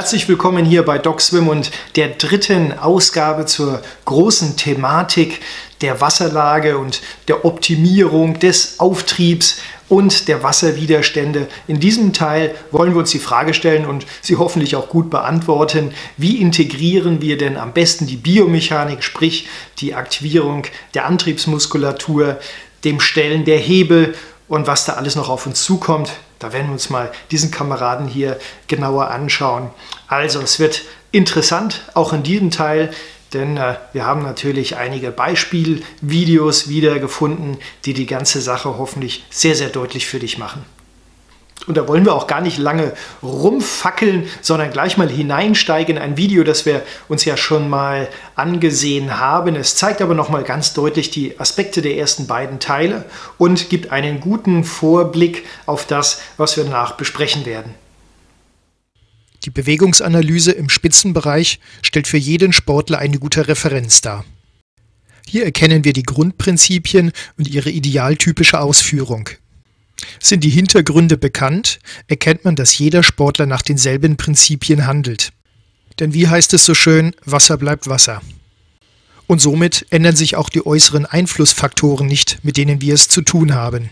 Herzlich willkommen hier bei DOCSWIM und der dritten Ausgabe zur großen Thematik der Wasserlage und der Optimierung des Auftriebs und der Wasserwiderstände. In diesem Teil wollen wir uns die Frage stellen und sie hoffentlich auch gut beantworten: Wie integrieren wir denn am besten die Biomechanik, sprich die Aktivierung der Antriebsmuskulatur, dem Stellen der Hebel und was da alles noch auf uns zukommt? Da werden wir uns mal diesen Kameraden hier genauer anschauen. Also, es wird interessant, auch in diesem Teil, denn wir haben natürlich einige Beispielvideos wiedergefunden, die die ganze Sache hoffentlich sehr, sehr deutlich für dich machen. Und da wollen wir auch gar nicht lange rumfackeln, sondern gleich mal hineinsteigen in ein Video, das wir uns ja schon mal angesehen haben. Es zeigt aber nochmal ganz deutlich die Aspekte der ersten beiden Teile und gibt einen guten Vorblick auf das, was wir danach besprechen werden. Die Bewegungsanalyse im Spitzenbereich stellt für jeden Sportler eine gute Referenz dar. Hier erkennen wir die Grundprinzipien und ihre idealtypische Ausführung. Sind die Hintergründe bekannt, erkennt man, dass jeder Sportler nach denselben Prinzipien handelt. Denn wie heißt es so schön, Wasser bleibt Wasser. Und somit ändern sich auch die äußeren Einflussfaktoren nicht, mit denen wir es zu tun haben.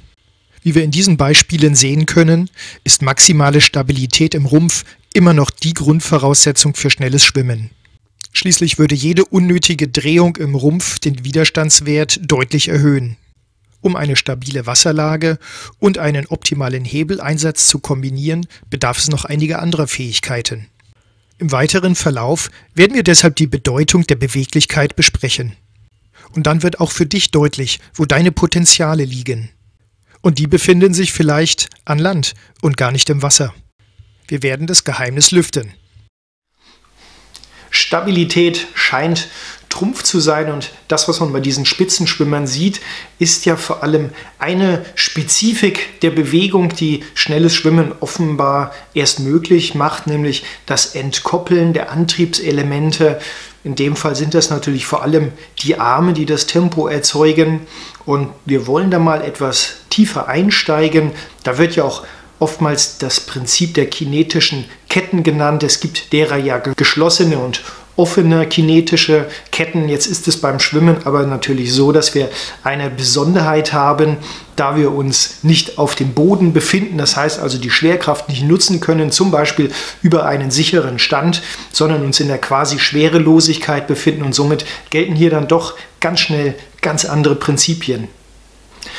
Wie wir in diesen Beispielen sehen können, ist maximale Stabilität im Rumpf immer noch die Grundvoraussetzung für schnelles Schwimmen. Schließlich würde jede unnötige Drehung im Rumpf den Widerstandswert deutlich erhöhen. Um eine stabile Wasserlage und einen optimalen Hebeleinsatz zu kombinieren, bedarf es noch einiger anderer Fähigkeiten. Im weiteren Verlauf werden wir deshalb die Bedeutung der Beweglichkeit besprechen. Und dann wird auch für dich deutlich, wo deine Potenziale liegen. Und die befinden sich vielleicht an Land und gar nicht im Wasser. Wir werden das Geheimnis lüften. Stabilität scheint Trumpf zu sein, und das, was man bei diesen Spitzenschwimmern sieht, ist ja vor allem eine Spezifik der Bewegung, die schnelles Schwimmen offenbar erst möglich macht, nämlich das Entkoppeln der Antriebselemente. In dem Fall sind das natürlich vor allem die Arme, die das Tempo erzeugen, und wir wollen da mal etwas tiefer einsteigen. Da wird ja auch oftmals das Prinzip der kinetischen Ketten genannt. Es gibt derer ja geschlossene und offene kinetische Ketten. Jetzt ist es beim Schwimmen aber natürlich so, dass wir eine Besonderheit haben, da wir uns nicht auf dem Boden befinden. Das heißt also, die Schwerkraft nicht nutzen können, zum Beispiel über einen sicheren Stand, sondern uns in der quasi Schwerelosigkeit befinden. Und somit gelten hier dann doch ganz schnell ganz andere Prinzipien.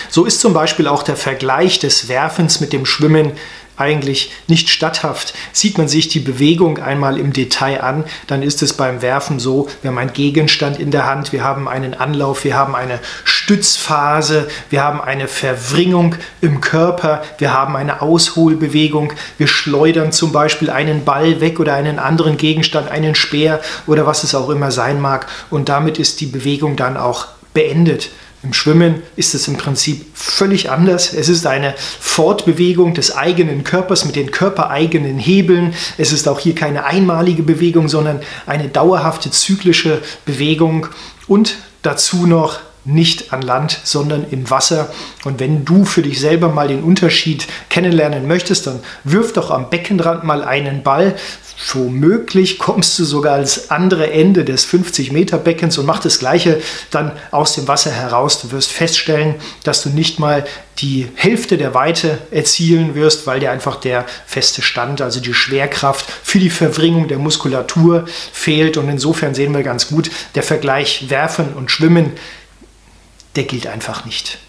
So ist zum Beispiel auch der Vergleich des Werfens mit dem Schwimmen eigentlich nicht statthaft. Sieht man sich die Bewegung einmal im Detail an, dann ist es beim Werfen so: Wir haben einen Gegenstand in der Hand, wir haben einen Anlauf, wir haben eine Stützphase, wir haben eine Verwringung im Körper, wir haben eine Ausholbewegung, wir schleudern zum Beispiel einen Ball weg oder einen anderen Gegenstand, einen Speer oder was es auch immer sein mag, und damit ist die Bewegung dann auch beendet. Im Schwimmen ist es im Prinzip völlig anders. Es ist eine Fortbewegung des eigenen Körpers mit den körpereigenen Hebeln. Es ist auch hier keine einmalige Bewegung, sondern eine dauerhafte zyklische Bewegung und dazu noch nicht an Land, sondern im Wasser. Und wenn du für dich selber mal den Unterschied kennenlernen möchtest, dann wirf doch am Beckenrand mal einen Ball. Womöglich kommst du sogar ans andere Ende des 50-Meter-Beckens und mach das Gleiche dann aus dem Wasser heraus. Du wirst feststellen, dass du nicht mal die Hälfte der Weite erzielen wirst, weil dir einfach der feste Stand, also die Schwerkraft für die Verwringung der Muskulatur fehlt. Und insofern sehen wir ganz gut, der Vergleich Werfen und Schwimmen, der gilt einfach nicht.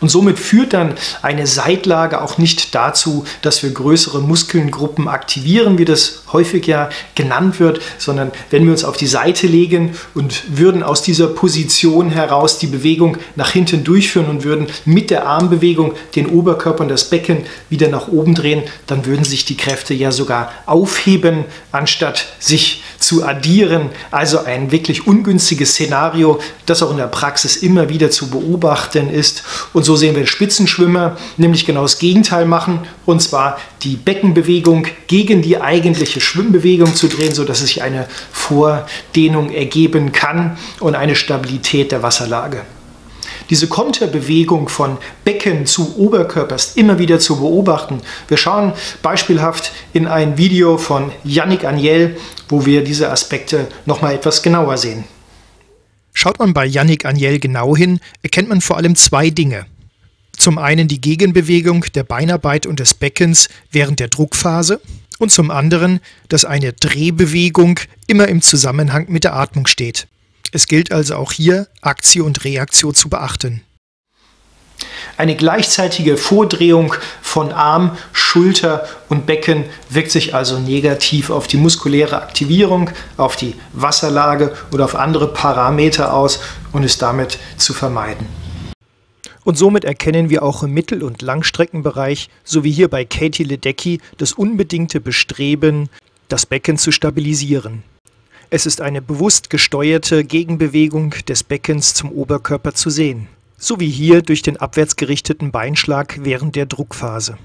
Und somit führt dann eine Seitlage auch nicht dazu, dass wir größere Muskelgruppen aktivieren, wie das häufig ja genannt wird, sondern wenn wir uns auf die Seite legen und würden aus dieser Position heraus die Bewegung nach hinten durchführen und würden mit der Armbewegung den Oberkörper und das Becken wieder nach oben drehen, dann würden sich die Kräfte ja sogar aufheben, anstatt sich zu addieren. Also ein wirklich ungünstiges Szenario, das auch in der Praxis immer wieder zu beobachten ist. Und so sehen wir Spitzenschwimmer nämlich genau das Gegenteil machen, und zwar die Beckenbewegung gegen die eigentliche Schwimmbewegung zu drehen, sodass es sich eine Vordehnung ergeben kann und eine Stabilität der Wasserlage. Diese Konterbewegung von Becken zu Oberkörper ist immer wieder zu beobachten. Wir schauen beispielhaft in ein Video von Yannick Agnel, wo wir diese Aspekte nochmal etwas genauer sehen. Schaut man bei Yannick Agnel genau hin, erkennt man vor allem zwei Dinge. Zum einen die Gegenbewegung der Beinarbeit und des Beckens während der Druckphase und zum anderen, dass eine Drehbewegung immer im Zusammenhang mit der Atmung steht. Es gilt also auch hier, Aktio und Reaktio zu beachten. Eine gleichzeitige Vordrehung von Arm, Schulter und Becken wirkt sich also negativ auf die muskuläre Aktivierung, auf die Wasserlage oder auf andere Parameter aus und ist damit zu vermeiden. Und somit erkennen wir auch im Mittel- und Langstreckenbereich, so wie hier bei Katie Ledecky, das unbedingte Bestreben, das Becken zu stabilisieren. Es ist eine bewusst gesteuerte Gegenbewegung des Beckens zum Oberkörper zu sehen, so wie hier durch den abwärts gerichteten Beinschlag während der Druckphase.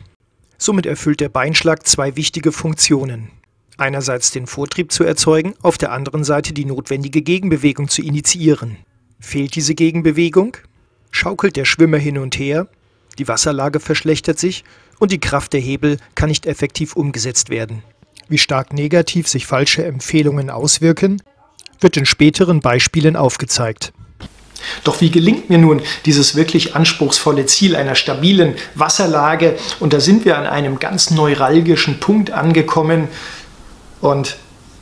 Somit erfüllt der Beinschlag zwei wichtige Funktionen. Einerseits den Vortrieb zu erzeugen, auf der anderen Seite die notwendige Gegenbewegung zu initiieren. Fehlt diese Gegenbewegung? Schaukelt der Schwimmer hin und her, die Wasserlage verschlechtert sich und die Kraft der Hebel kann nicht effektiv umgesetzt werden. Wie stark negativ sich falsche Empfehlungen auswirken, wird in späteren Beispielen aufgezeigt. Doch wie gelingt mir nun dieses wirklich anspruchsvolle Ziel einer stabilen Wasserlage? Und da sind wir an einem ganz neuralgischen Punkt angekommen und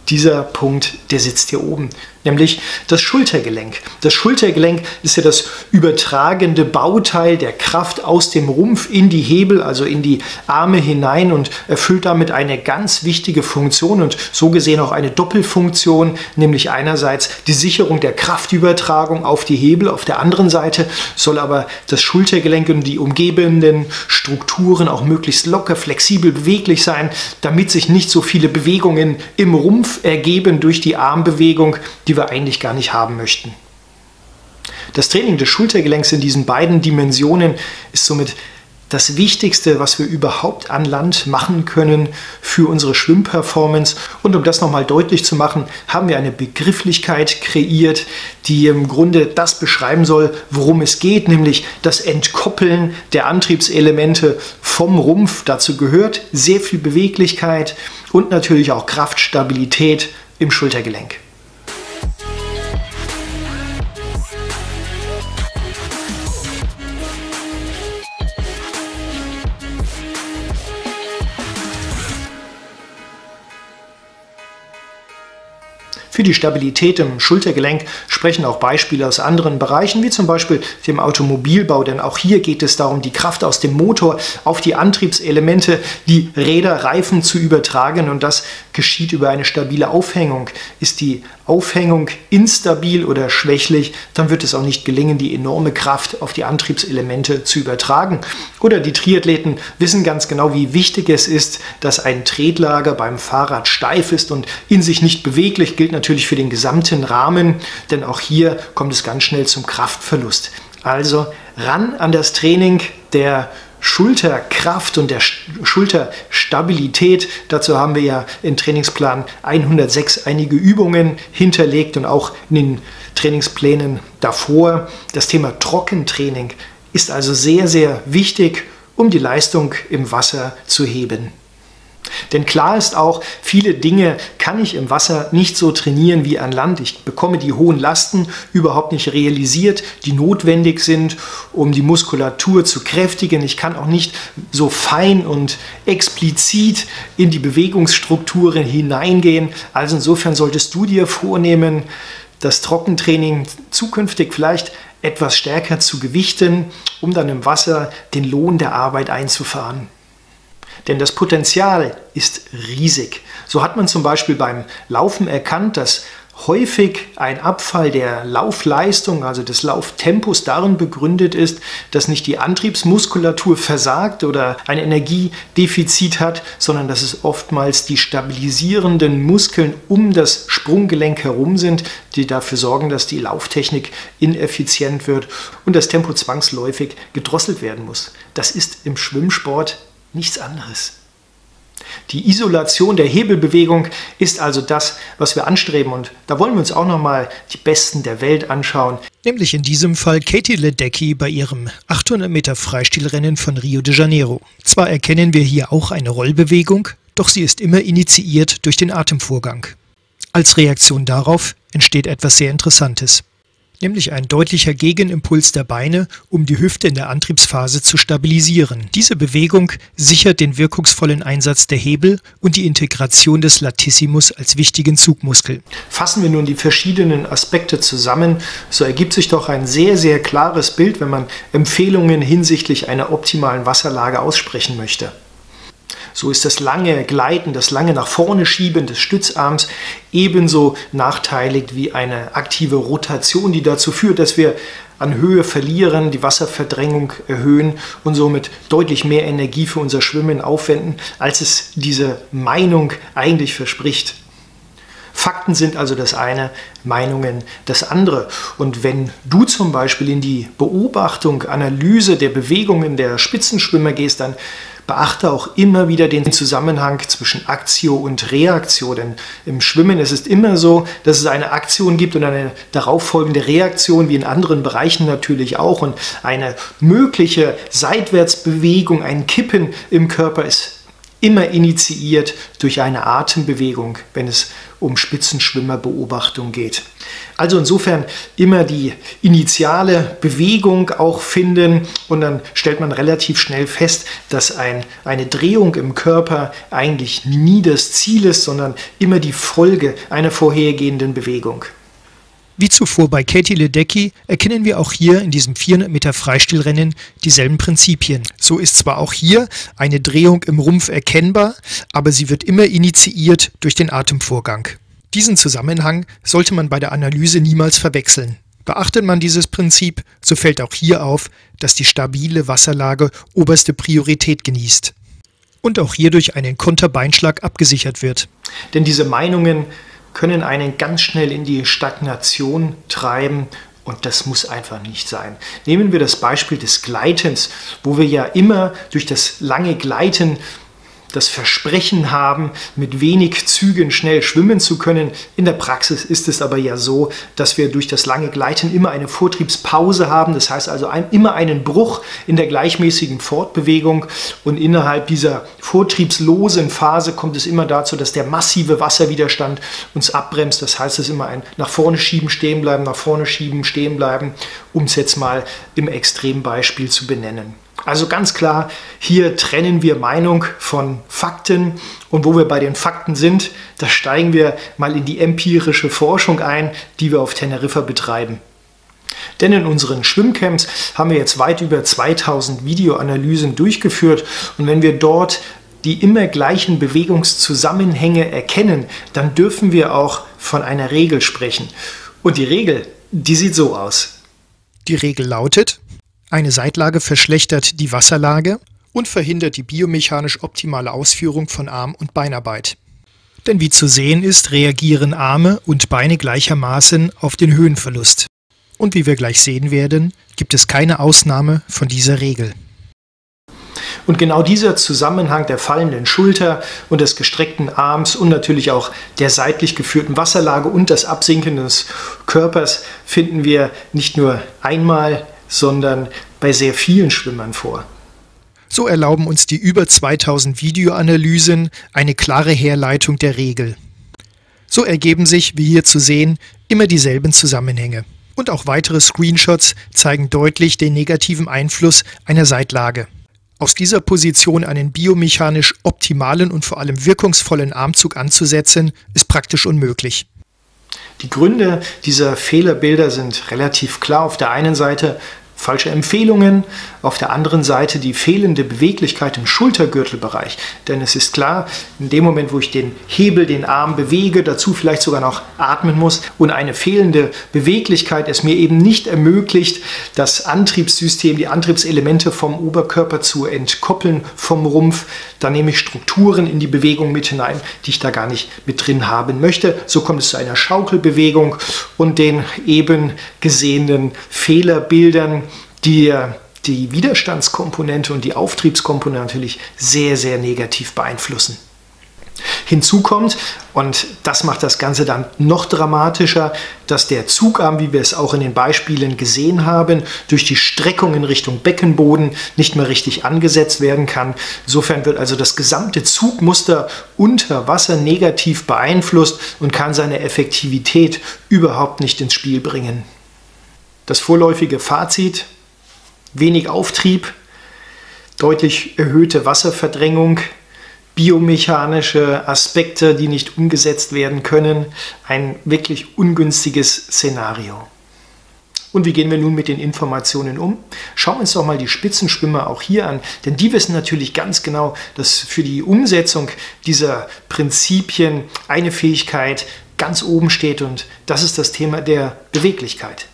dieser Punkt, der sitzt hier oben, nämlich das Schultergelenk. Das Schultergelenk ist ja das übertragende Bauteil der Kraft aus dem Rumpf in die Hebel, also in die Arme hinein und erfüllt damit eine ganz wichtige Funktion und so gesehen auch eine Doppelfunktion, nämlich einerseits die Sicherung der Kraftübertragung auf die Hebel, auf der anderen Seite soll aber das Schultergelenk und die umgebenden Strukturen auch möglichst locker, flexibel, beweglich sein, damit sich nicht so viele Bewegungen im Rumpf ergeben durch die Armbewegung, die wir eigentlich gar nicht haben möchten. Das Training des Schultergelenks in diesen beiden Dimensionen ist somit das Wichtigste, was wir überhaupt an Land machen können für unsere Schwimmperformance. Und um das nochmal deutlich zu machen, haben wir eine Begrifflichkeit kreiert, die im Grunde das beschreiben soll, worum es geht, nämlich das Entkoppeln der Antriebselemente vom Rumpf. Dazu gehört sehr viel Beweglichkeit und natürlich auch Kraftstabilität im Schultergelenk. Für die Stabilität im Schultergelenk sprechen auch Beispiele aus anderen Bereichen, wie zum Beispiel dem Automobilbau, denn auch hier geht es darum, die Kraft aus dem Motor auf die Antriebselemente, die Räder, Reifen zu übertragen und das geschieht über eine stabile Aufhängung. Ist die Aufhängung instabil oder schwächlich, dann wird es auch nicht gelingen, die enorme Kraft auf die Antriebselemente zu übertragen. Oder die Triathleten wissen ganz genau, wie wichtig es ist, dass ein Tretlager beim Fahrrad steif ist und in sich nicht beweglich, gilt natürlich für den gesamten Rahmen, denn auch hier kommt es ganz schnell zum Kraftverlust. Also ran an das Training der Schulterkraft und der Schulterstabilität. Dazu haben wir ja im Trainingsplan 106 einige Übungen hinterlegt und auch in den Trainingsplänen davor. Das Thema Trockentraining ist also sehr, sehr wichtig, um die Leistung im Wasser zu heben. Denn klar ist auch, viele Dinge kann ich im Wasser nicht so trainieren wie an Land. Ich bekomme die hohen Lasten überhaupt nicht realisiert, die notwendig sind, um die Muskulatur zu kräftigen. Ich kann auch nicht so fein und explizit in die Bewegungsstrukturen hineingehen. Also insofern solltest du dir vornehmen, das Trockentraining zukünftig vielleicht etwas stärker zu gewichten, um dann im Wasser den Lohn der Arbeit einzufahren. Denn das Potenzial ist riesig. So hat man zum Beispiel beim Laufen erkannt, dass häufig ein Abfall der Laufleistung, also des Lauftempos, darin begründet ist, dass nicht die Antriebsmuskulatur versagt oder ein Energiedefizit hat, sondern dass es oftmals die stabilisierenden Muskeln um das Sprunggelenk herum sind, die dafür sorgen, dass die Lauftechnik ineffizient wird und das Tempo zwangsläufig gedrosselt werden muss. Das ist im Schwimmsport nichts anderes. Die Isolation der Hebelbewegung ist also das, was wir anstreben, und da wollen wir uns auch nochmal die Besten der Welt anschauen. Nämlich in diesem Fall Katie Ledecky bei ihrem 800 Meter Freistilrennen von Rio de Janeiro. Zwar erkennen wir hier auch eine Rollbewegung, doch sie ist immer initiiert durch den Atemvorgang. Als Reaktion darauf entsteht etwas sehr Interessantes, nämlich ein deutlicher Gegenimpuls der Beine, um die Hüfte in der Antriebsphase zu stabilisieren. Diese Bewegung sichert den wirkungsvollen Einsatz der Hebel und die Integration des Latissimus als wichtigen Zugmuskel. Fassen wir nun die verschiedenen Aspekte zusammen, so ergibt sich doch ein sehr, sehr klares Bild, wenn man Empfehlungen hinsichtlich einer optimalen Wasserlage aussprechen möchte. So ist das lange Gleiten, das lange nach vorne Schieben des Stützarms ebenso nachteilig wie eine aktive Rotation, die dazu führt, dass wir an Höhe verlieren, die Wasserverdrängung erhöhen und somit deutlich mehr Energie für unser Schwimmen aufwenden, als es diese Meinung eigentlich verspricht. Fakten sind also das eine, Meinungen das andere. Und wenn du zum Beispiel in die Beobachtung, Analyse der Bewegungen der Spitzenschwimmer gehst, dann beachte auch immer wieder den Zusammenhang zwischen Aktio und Reaktio, denn im Schwimmen ist es immer so, dass es eine Aktion gibt und eine darauffolgende Reaktion, wie in anderen Bereichen natürlich auch. Und eine mögliche Seitwärtsbewegung, ein Kippen im Körper ist immer initiiert durch eine Atembewegung, wenn es um Spitzenschwimmerbeobachtung geht. Also insofern immer die initiale Bewegung auch finden, und dann stellt man relativ schnell fest, dass eine Drehung im Körper eigentlich nie das Ziel ist, sondern immer die Folge einer vorhergehenden Bewegung. Wie zuvor bei Katie Ledecky erkennen wir auch hier in diesem 400 Meter Freistilrennen dieselben Prinzipien. So ist zwar auch hier eine Drehung im Rumpf erkennbar, aber sie wird immer initiiert durch den Atemvorgang. Diesen Zusammenhang sollte man bei der Analyse niemals verwechseln. Beachtet man dieses Prinzip, so fällt auch hier auf, dass die stabile Wasserlage oberste Priorität genießt und auch hierdurch einen Konterbeinschlag abgesichert wird. Denn diese Meinungen können einen ganz schnell in die Stagnation treiben, und das muss einfach nicht sein. Nehmen wir das Beispiel des Gleitens, wo wir ja immer durch das lange Gleiten das Versprechen haben, mit wenig Zügen schnell schwimmen zu können. In der Praxis ist es aber ja so, dass wir durch das lange Gleiten immer eine Vortriebspause haben. Das heißt also immer einen Bruch in der gleichmäßigen Fortbewegung. Und innerhalb dieser vortriebslosen Phase kommt es immer dazu, dass der massive Wasserwiderstand uns abbremst. Das heißt, es ist immer ein nach vorne schieben, stehen bleiben, nach vorne schieben, stehen bleiben, um es jetzt mal im Extrembeispiel zu benennen. Also ganz klar, hier trennen wir Meinung von Fakten, und wo wir bei den Fakten sind, da steigen wir mal in die empirische Forschung ein, die wir auf Teneriffa betreiben. Denn in unseren Schwimmcamps haben wir jetzt weit über 2000 Videoanalysen durchgeführt, und wenn wir dort die immer gleichen Bewegungszusammenhänge erkennen, dann dürfen wir auch von einer Regel sprechen. Und die Regel, die sieht so aus. Die Regel lautet: Eine Seitlage verschlechtert die Wasserlage und verhindert die biomechanisch optimale Ausführung von Arm- und Beinarbeit. Denn wie zu sehen ist, reagieren Arme und Beine gleichermaßen auf den Höhenverlust. Und wie wir gleich sehen werden, gibt es keine Ausnahme von dieser Regel. Und genau dieser Zusammenhang der fallenden Schulter und des gestreckten Arms und natürlich auch der seitlich geführten Wasserlage und das Absinken des Körpers finden wir nicht nur einmal, sondern bei sehr vielen Schwimmern vor. So erlauben uns die über 2000 Videoanalysen eine klare Herleitung der Regel. So ergeben sich, wie hier zu sehen, immer dieselben Zusammenhänge. Und auch weitere Screenshots zeigen deutlich den negativen Einfluss einer Seitlage. Aus dieser Position einen biomechanisch optimalen und vor allem wirkungsvollen Armzug anzusetzen, ist praktisch unmöglich. Die Gründe dieser Fehlerbilder sind relativ klar. Auf der einen Seite falsche Empfehlungen, auf der anderen Seite die fehlende Beweglichkeit im Schultergürtelbereich. Denn es ist klar, in dem Moment, wo ich den Hebel, den Arm bewege, dazu vielleicht sogar noch atmen muss, und eine fehlende Beweglichkeit es mir eben nicht ermöglicht, das Antriebssystem, die Antriebselemente vom Oberkörper zu entkoppeln vom Rumpf, da nehme ich Strukturen in die Bewegung mit hinein, die ich da gar nicht mit drin haben möchte. So kommt es zu einer Schaukelbewegung und den eben gesehenen Fehlerbildern, die Widerstandskomponente und die Auftriebskomponente natürlich sehr, sehr negativ beeinflussen. Hinzu kommt, und das macht das Ganze dann noch dramatischer, dass der Zugarm, wie wir es auch in den Beispielen gesehen haben, durch die Streckung in Richtung Beckenboden nicht mehr richtig angesetzt werden kann. Insofern wird also das gesamte Zugmuster unter Wasser negativ beeinflusst und kann seine Effektivität überhaupt nicht ins Spiel bringen. Das vorläufige Fazit: wenig Auftrieb, deutlich erhöhte Wasserverdrängung, biomechanische Aspekte, die nicht umgesetzt werden können. Ein wirklich ungünstiges Szenario. Und wie gehen wir nun mit den Informationen um? Schauen wir uns doch mal die Spitzenschwimmer auch hier an, denn die wissen natürlich ganz genau, dass für die Umsetzung dieser Prinzipien eine Fähigkeit ganz oben steht, und das ist das Thema der Beweglichkeit.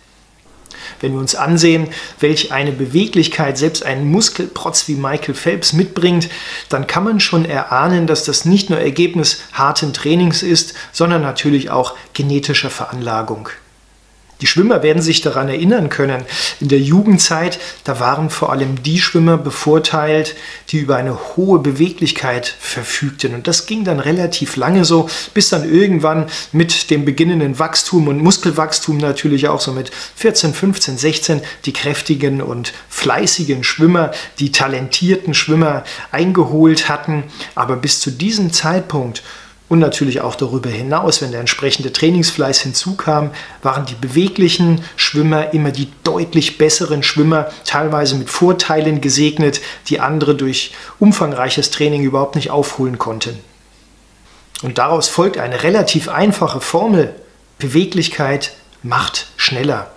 Wenn wir uns ansehen, welch eine Beweglichkeit selbst ein Muskelprotz wie Michael Phelps mitbringt, dann kann man schon erahnen, dass das nicht nur Ergebnis harten Trainings ist, sondern natürlich auch genetischer Veranlagung. Die Schwimmer werden sich daran erinnern können, in der Jugendzeit, da waren vor allem die Schwimmer bevorteilt, die über eine hohe Beweglichkeit verfügten. Und das ging dann relativ lange so, bis dann irgendwann mit dem beginnenden Wachstum und Muskelwachstum natürlich auch so mit 14, 15, 16 die kräftigen und fleißigen Schwimmer, die talentierten Schwimmer eingeholt hatten. Aber bis zu diesem Zeitpunkt und natürlich auch darüber hinaus, wenn der entsprechende Trainingsfleiß hinzukam, waren die beweglichen Schwimmer immer die deutlich besseren Schwimmer, teilweise mit Vorteilen gesegnet, die andere durch umfangreiches Training überhaupt nicht aufholen konnten. Und daraus folgt eine relativ einfache Formel: Beweglichkeit macht schneller.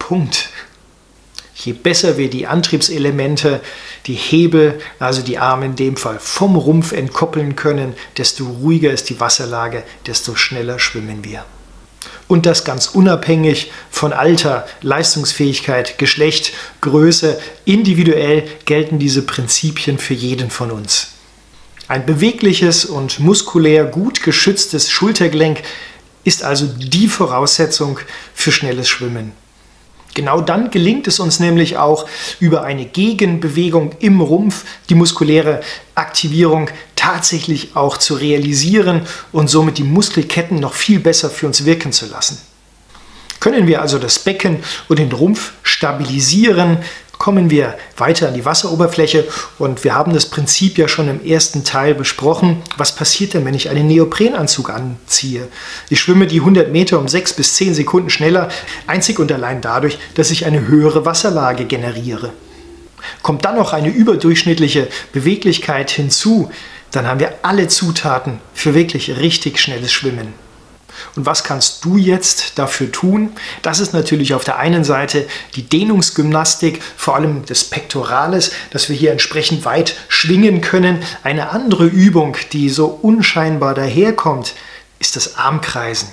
Punkt. Je besser wir die Antriebselemente, die Hebel, also die Arme in dem Fall, vom Rumpf entkoppeln können, desto ruhiger ist die Wasserlage, desto schneller schwimmen wir. Und das ganz unabhängig von Alter, Leistungsfähigkeit, Geschlecht, Größe. Individuell gelten diese Prinzipien für jeden von uns. Ein bewegliches und muskulär gut geschütztes Schultergelenk ist also die Voraussetzung für schnelles Schwimmen. Genau dann gelingt es uns nämlich auch, über eine Gegenbewegung im Rumpf die muskuläre Aktivierung tatsächlich auch zu realisieren und somit die Muskelketten noch viel besser für uns wirken zu lassen. Können wir also das Becken und den Rumpf stabilisieren, kommen wir weiter an die Wasseroberfläche, und wir haben das Prinzip ja schon im ersten Teil besprochen. Was passiert denn, wenn ich einen Neoprenanzug anziehe? Ich schwimme die 100 Meter um 6 bis 10 Sekunden schneller, einzig und allein dadurch, dass ich eine höhere Wasserlage generiere. Kommt dann noch eine überdurchschnittliche Beweglichkeit hinzu, dann haben wir alle Zutaten für wirklich richtig schnelles Schwimmen. Und was kannst du jetzt dafür tun? Das ist natürlich auf der einen Seite die Dehnungsgymnastik, vor allem des Pectorales, dass wir hier entsprechend weit schwingen können. Eine andere Übung, die so unscheinbar daherkommt, ist das Armkreisen.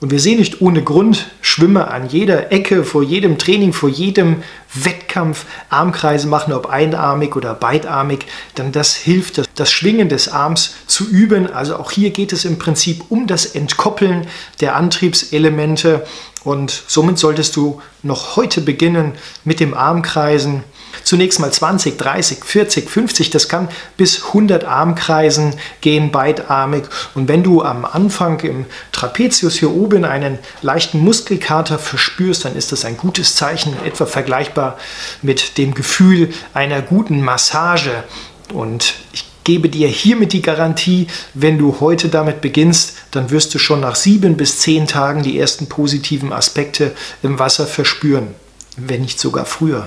Und wir sehen nicht ohne Grund Schwimmer an jeder Ecke, vor jedem Training, vor jedem Wettkampf Armkreise machen, ob einarmig oder beidarmig, denn das hilft, das Schwingen des Arms zu üben. Also auch hier geht es im Prinzip um das Entkoppeln der Antriebselemente, und somit solltest du noch heute beginnen mit dem Armkreisen. Zunächst mal 20, 30, 40, 50, das kann bis 100 Armkreisen gehen, beidarmig. Und wenn du am Anfang im Trapezius hier oben einen leichten Muskelkater verspürst, dann ist das ein gutes Zeichen, etwa vergleichbar mit dem Gefühl einer guten Massage. Und ich gebe dir hiermit die Garantie, wenn du heute damit beginnst, dann wirst du schon nach 7 bis 10 Tagen die ersten positiven Aspekte im Wasser verspüren, wenn nicht sogar früher.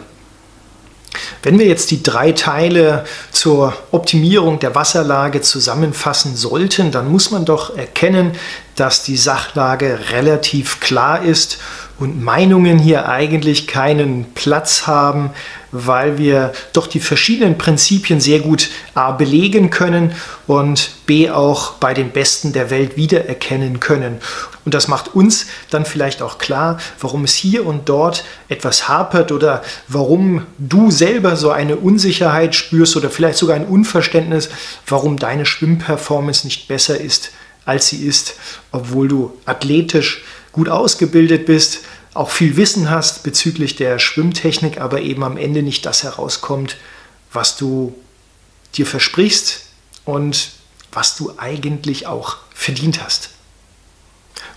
Wenn wir jetzt die 3 Teile zur Optimierung der Wasserlage zusammenfassen sollten, dann muss man doch erkennen, dass die Sachlage relativ klar ist und Meinungen hier eigentlich keinen Platz haben, weil wir doch die verschiedenen Prinzipien sehr gut a. belegen können und b. auch bei den Besten der Welt wiedererkennen können. Und das macht uns dann vielleicht auch klar, warum es hier und dort etwas hapert oder warum du selber so eine Unsicherheit spürst oder vielleicht sogar ein Unverständnis, warum deine Schwimmperformance nicht besser ist, als sie ist, obwohl du athletisch gut ausgebildet bist, auch viel Wissen hast bezüglich der Schwimmtechnik, aber eben am Ende nicht das herauskommt, was du dir versprichst. Und was du eigentlich auch verdient hast.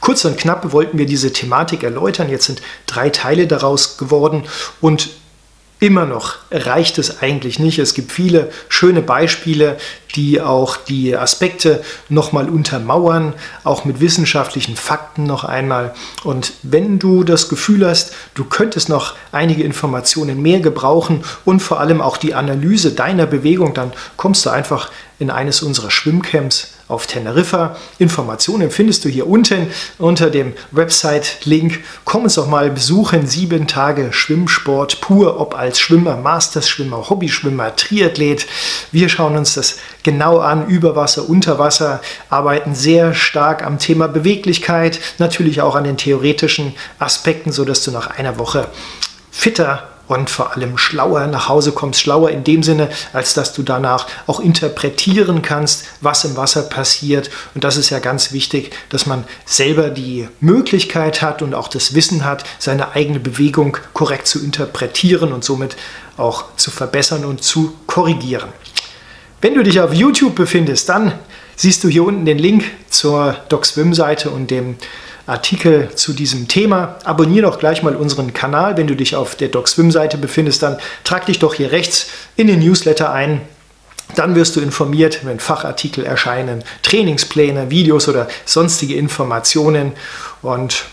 Kurz und knapp wollten wir diese Thematik erläutern. Jetzt sind 3 Teile daraus geworden und immer noch reicht es eigentlich nicht. Es gibt viele schöne Beispiele, die auch die Aspekte nochmal untermauern, auch mit wissenschaftlichen Fakten noch einmal. Und wenn du das Gefühl hast, du könntest noch einige Informationen mehr gebrauchen und vor allem auch die Analyse deiner Bewegung, dann kommst du einfach in eines unserer Schwimmcamps auf Teneriffa. Informationen findest du hier unten unter dem Website-Link. Komm uns doch mal besuchen. 7 Tage Schwimmsport pur, ob als Schwimmer, Masterschwimmer, Hobbyschwimmer, Triathlet. Wir schauen uns das genau an, über Wasser, unter Wasser, arbeiten sehr stark am Thema Beweglichkeit, natürlich auch an den theoretischen Aspekten, sodass du nach einer Woche fitter und vor allem schlauer nach Hause kommst. Schlauer in dem Sinne, als dass du danach auch interpretieren kannst, was im Wasser passiert. Und das ist ja ganz wichtig, dass man selber die Möglichkeit hat und auch das Wissen hat, seine eigene Bewegung korrekt zu interpretieren und somit auch zu verbessern und zu korrigieren. Wenn du dich auf YouTube befindest, dann siehst du hier unten den Link zur DOCSWIM-Seite und dem Artikel zu diesem Thema. Abonniere doch gleich mal unseren Kanal. Wenn du dich auf der DOCSWIM-Seite befindest, dann trag dich doch hier rechts in den Newsletter ein. Dann wirst du informiert, wenn Fachartikel erscheinen, Trainingspläne, Videos oder sonstige Informationen. Und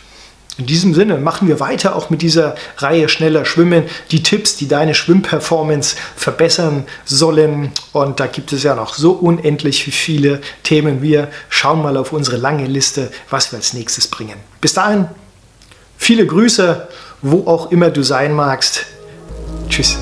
in diesem Sinne machen wir weiter auch mit dieser Reihe Schneller Schwimmen. Die Tipps, die deine Schwimmperformance verbessern sollen. Und da gibt es ja noch so unendlich viele Themen. Wir schauen mal auf unsere lange Liste, was wir als nächstes bringen. Bis dahin, viele Grüße, wo auch immer du sein magst. Tschüss.